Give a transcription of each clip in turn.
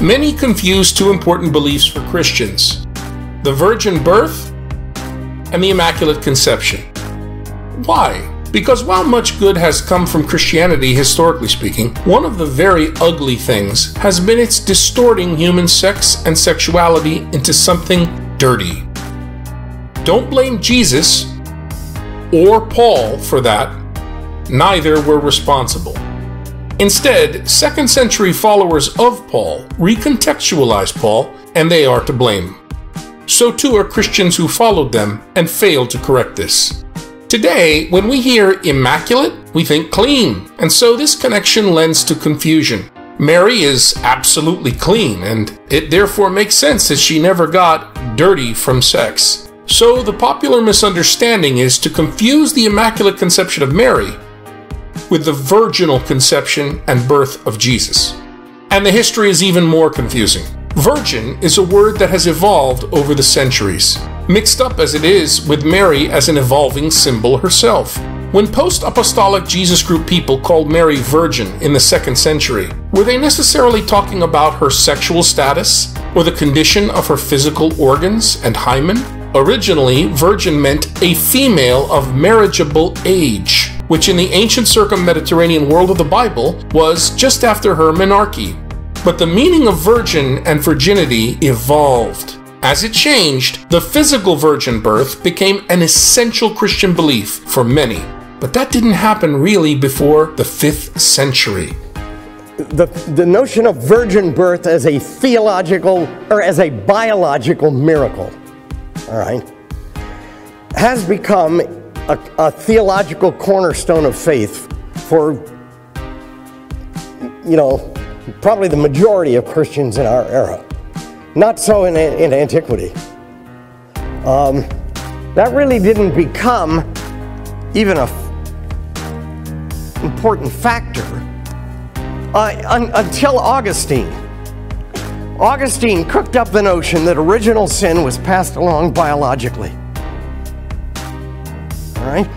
Many confuse two important beliefs for Christians: the virgin birth and the Immaculate Conception. Why? Because while much good has come from Christianity, historically speaking, one of the very ugly things has been its distorting human sex and sexuality into something dirty. Don't blame Jesus or Paul for that. Neither were responsible. Instead, second-century followers of Paul recontextualize Paul, and they are to blame. So too are Christians who followed them and failed to correct this. Today, when we hear immaculate, we think clean, and so this connection lends to confusion. Mary is absolutely clean, and it therefore makes sense that she never got dirty from sex. So the popular misunderstanding is to confuse the Immaculate Conception of Mary with the virginal conception and birth of Jesus. And the history is even more confusing. Virgin is a word that has evolved over the centuries, mixed up as it is with Mary as an evolving symbol herself. When post-apostolic Jesus group people called Mary virgin in the 2nd century, were they necessarily talking about her sexual status or the condition of her physical organs and hymen? Originally, virgin meant a female of marriageable age, which in the ancient circum-Mediterranean world of the Bible was just after her menarche. But the meaning of virgin and virginity evolved. As it changed, the physical virgin birth became an essential Christian belief for many. But that didn't happen really before the 5th century. The notion of virgin birth as a theological or as a biological miracle, all right, has become a theological cornerstone of faith for, you know, probably the majority of Christians in our era. Not so in antiquity. That really didn't become even an important factor until Augustine. Augustine cooked up the notion that original sin was passed along biologically. All right?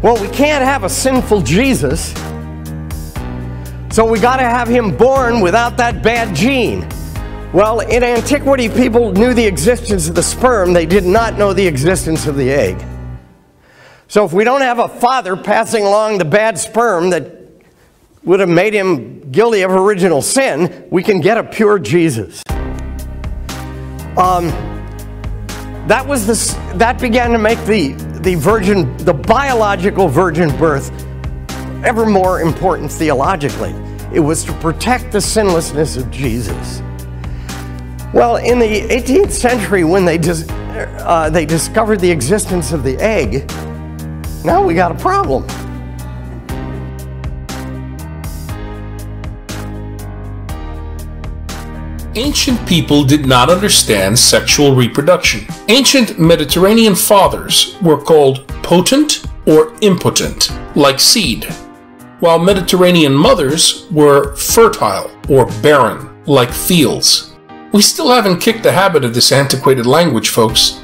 Well, we can't have a sinful Jesus, so we got to have him born without that bad gene. Well, in antiquity, people knew the existence of the sperm. They did not know the existence of the egg. So if we don't have a father passing along the bad sperm that would have made him guilty of original sin, we can get a pure Jesus. That began to make the biological virgin birth ever more important theologically. It was to protect the sinlessness of Jesus. Well, in the 18th century, when they discovered the existence of the egg, now we got a problem. Ancient people did not understand sexual reproduction. Ancient Mediterranean fathers were called potent or impotent, like seed, while Mediterranean mothers were fertile or barren, like fields. We still haven't kicked the habit of this antiquated language, folks.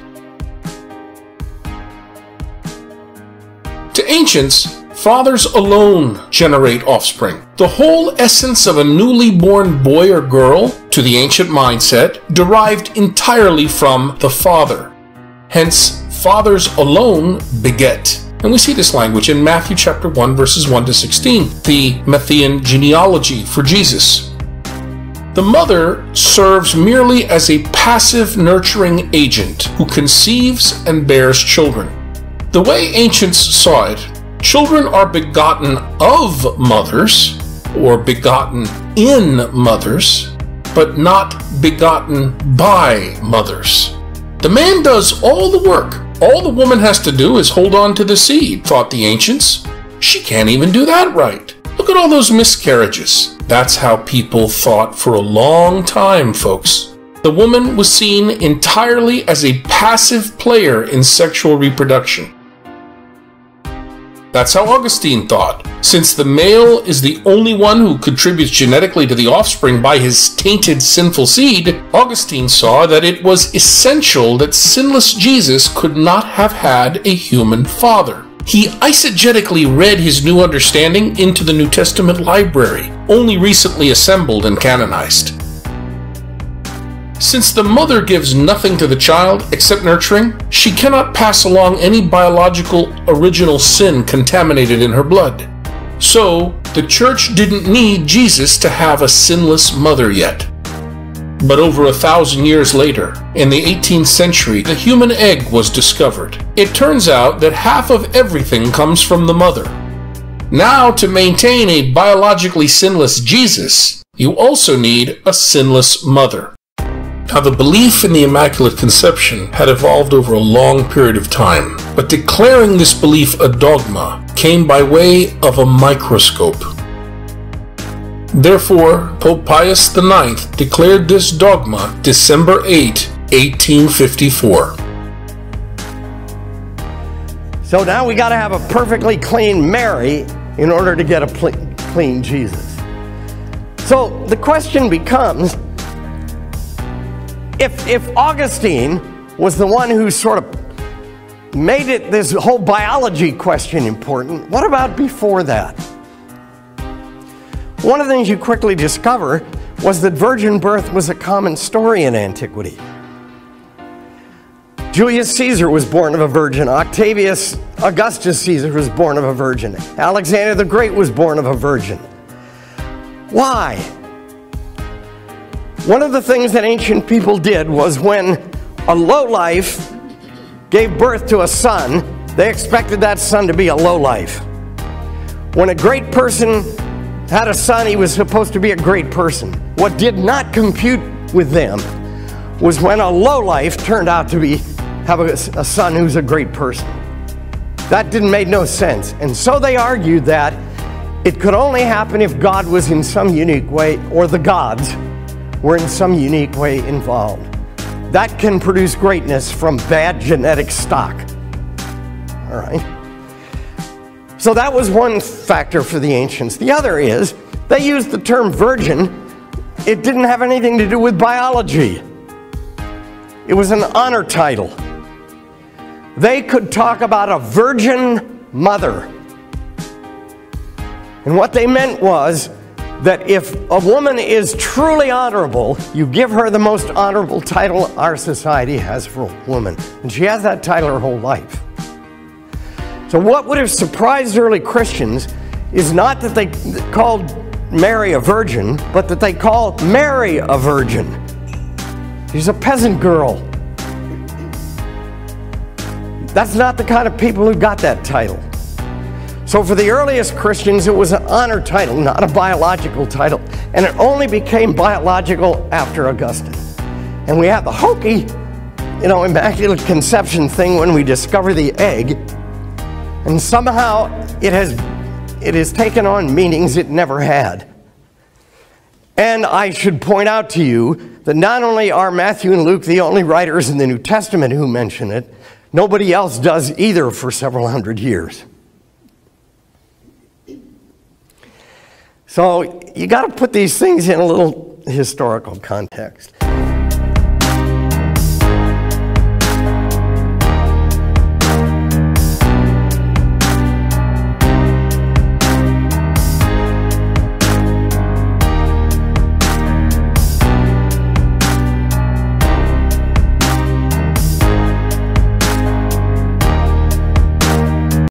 To ancients, fathers alone generate offspring. The whole essence of a newly born boy or girl, to the ancient mindset, derived entirely from the father. Hence, fathers alone beget. And we see this language in Matthew chapter 1, verses 1 to 16, the Matthean genealogy for Jesus. The mother serves merely as a passive nurturing agent who conceives and bears children. The way ancients saw it, children are begotten of mothers, or begotten in mothers, but not begotten by mothers. The man does all the work. All the woman has to do is hold on to the seed, thought the ancients. She can't even do that right. Look at all those miscarriages. That's how people thought for a long time, folks. The woman was seen entirely as a passive player in sexual reproduction. That's how Augustine thought. Since the male is the only one who contributes genetically to the offspring by his tainted sinful seed, Augustine saw that it was essential that sinless Jesus could not have had a human father. He eisegetically read his new understanding into the New Testament library, only recently assembled and canonized. Since the mother gives nothing to the child except nurturing, she cannot pass along any biological original sin contaminated in her blood. So, the Church didn't need Jesus to have a sinless mother yet. But over 1,000 years later, in the 18th century, the human egg was discovered. It turns out that half of everything comes from the mother. Now, to maintain a biologically sinless Jesus, you also need a sinless mother. Now, the belief in the Immaculate Conception had evolved over a long period of time, but declaring this belief a dogma came by way of a microscope. Therefore, Pope Pius IX declared this dogma December 8, 1854. So now we got to have a perfectly clean Mary in order to get a clean Jesus. So the question becomes, if Augustine was the one who sort of made it this whole biology question important, what about before that? One of the things you quickly discover was that virgin birth was a common story in antiquity. Julius Caesar was born of a virgin. Octavius Augustus Caesar was born of a virgin. Alexander the Great was born of a virgin. Why? One of the things that ancient people did was when a lowlife gave birth to a son, they expected that son to be a lowlife. When a great person had a son, he was supposed to be a great person. What did not compute with them was when a lowlife turned out to have a son who's a great person. That didn't make no sense. And so they argued that it could only happen if God was in some unique way, or the gods were in some unique way involved. That can produce greatness from bad genetic stock. All right. So that was one factor for the ancients. The other is they used the term virgin. It didn't have anything to do with biology. It was an honor title. They could talk about a virgin mother. And what they meant was that if a woman is truly honorable, you give her the most honorable title our society has for a woman. And she has that title her whole life. So what would have surprised early Christians is not that they called Mary a virgin, but that they called Mary a virgin. She's a peasant girl. That's not the kind of people who got that title. So for the earliest Christians, it was an honor title, not a biological title. And it only became biological after Augustine. And we have the hokey, Immaculate Conception thing when we discover the egg. And somehow it has taken on meanings it never had. And I should point out to you that not only are Matthew and Luke the only writers in the New Testament who mention it, nobody else does either for several hundred years. So you got to put these things in a little historical context.